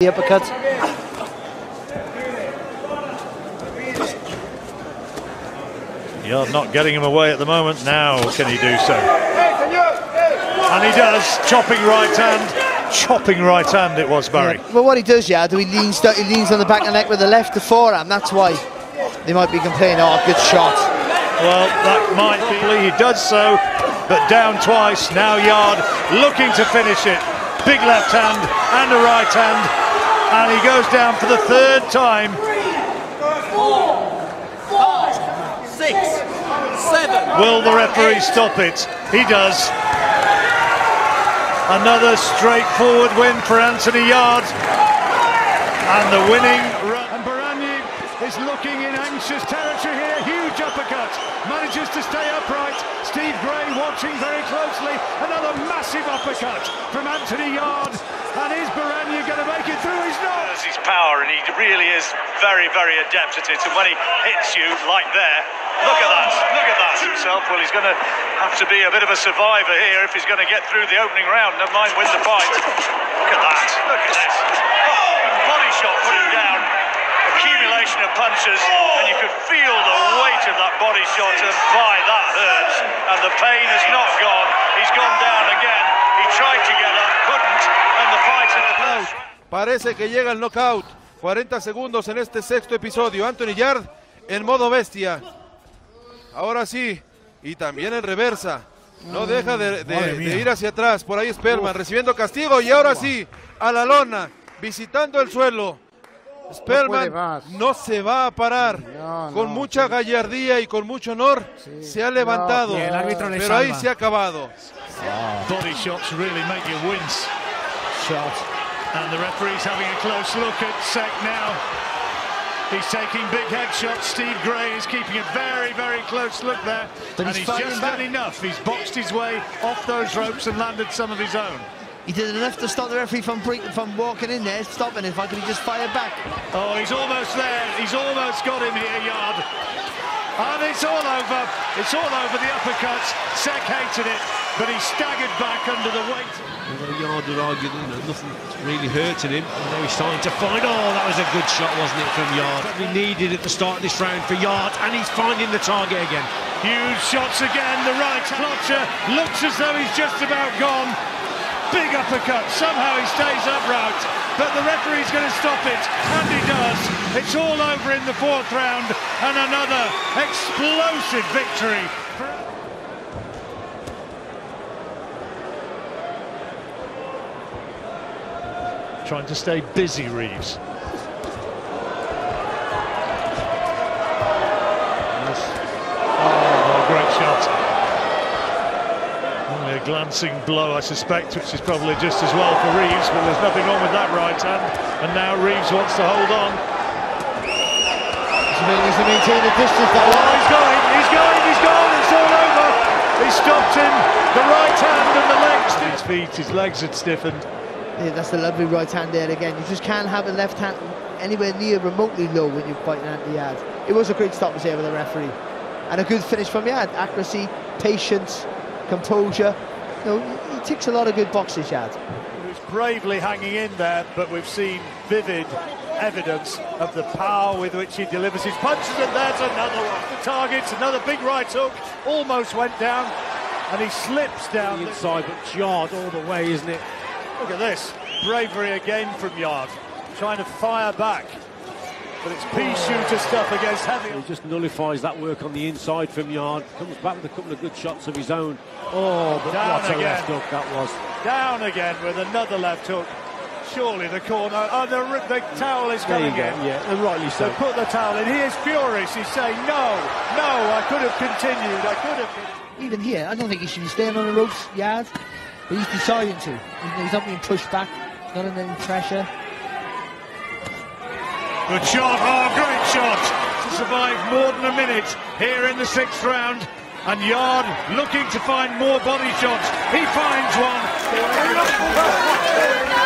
The uppercuts. Yarde not getting him away at the moment. Now can he do so? And he does. Chopping right hand it was, Barry. Yeah. Well, what he does, Yarde, he leans on the back of the neck with the left, the forearm. That's why they might be complaining, oh, good shot. Well, that might be. He does so, but down twice. Now Yarde looking to finish it. Big left hand and a right hand. And he goes down for the third time. 3, 4, 5, 6, 7. Will the referee stop it? He does. Another straightforward win for Anthony Yarde. And the winning run. And Baranyi is looking in anxious territory here. Huge uppercut. Manages to stay upright. Steve Gray watching very closely. Another massive uppercut from Anthony Yarde. And is Baranyi going to make it through? He's not! His power, and he really is very, very adept at it. And when he hits you like there, look at that himself. Well, he's going to have to be a bit of a survivor here if he's going to get through the opening round, never mind win the fight. Look at that, look at this. Oh, body shot put him down. Accumulation of punches, and you could feel the weight of that body shot, and by that hurts. And the pain is not gone. He's gone down again. He tried to get up, couldn't, and the fight in the first round. Parece que llega el knockout. 40 segundos en este sexto episodio. Anthony Yarde en modo bestia. Ahora sí, y también en reversa. No deja de ir hacia atrás. Por ahí Spelman recibiendo castigo, y ahora sí, a la lona, visitando el suelo. Spelman no se va a parar, con mucha gallardía y con mucho honor, se ha levantado, pero ahí se ha acabado. Body shots really make you wince. And the referee's having a close look at Sek now. He's taking big head shots. Steve Gray is keeping a very, very close look there. And he's just done enough. He's boxed his way off those ropes and landed some of his own. He did enough to stop the referee from walking in there, stopping him. If I could just fire back. Oh, he's almost there. He's almost got him here, Yarde. And it's all over. It's all over, the uppercuts. Sek hated it, but he staggered back under the weight. Although Yarde had argued that nothing really hurted him. And now he's starting to find. Oh, that was a good shot, wasn't it, from Yarde? That we needed at the start of this round for Yarde, and he's finding the target again. Huge shots again. The right. Plotcher looks as though he's just about gone. Big uppercut, somehow he stays upright, but the referee's going to stop it, and he does. It's all over in the fourth round, and another explosive victory. Trying to stay busy, Reeves. Oh, great shot. A glancing blow, I suspect, which is probably just as well for Reeves, but there's nothing wrong with that right hand, and now Reeves wants to hold on. He's maintained the distance that way. Oh, he's gone, it's all over. He stopped him, the right hand and the legs. His feet, his legs had stiffened. Yeah, that's the lovely right hand there again. You just can't have a left hand anywhere near remotely low when you're fighting at the Yarde. It was a great stop was there with the referee, and a good finish from Yarde. Accuracy, patience, composure. You know, he ticks a lot of good boxes, Yarde. He was bravely hanging in there, but we've seen vivid evidence of the power with which he delivers his punches, and there's another one. The target's another big right hook, almost went down, and he slips down the inside, but Yarde all the way, isn't it? Look at this, bravery again from Yarde, trying to fire back, but it's pea shooter stuff against heavy. He just nullifies that work on the inside from Yarde, comes back with a couple of good shots of his own. Oh, but what a left hook that was. Down again with another left hook. Surely the corner, oh, the towel is coming in. Yeah, and rightly so. They put the towel in, he is furious, he's saying, no, I could have continued, Even here, I don't think he should be staying on the ropes, Yarde, but he's deciding to. He's not being pushed back, not under any pressure. Good shot, oh, great shot, to survive more than a minute here in the sixth round, and Yarde looking to find more body shots. He finds one.